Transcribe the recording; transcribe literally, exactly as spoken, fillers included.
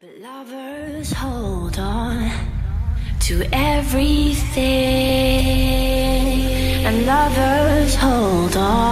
But lovers hold on to everything, and lovers hold on.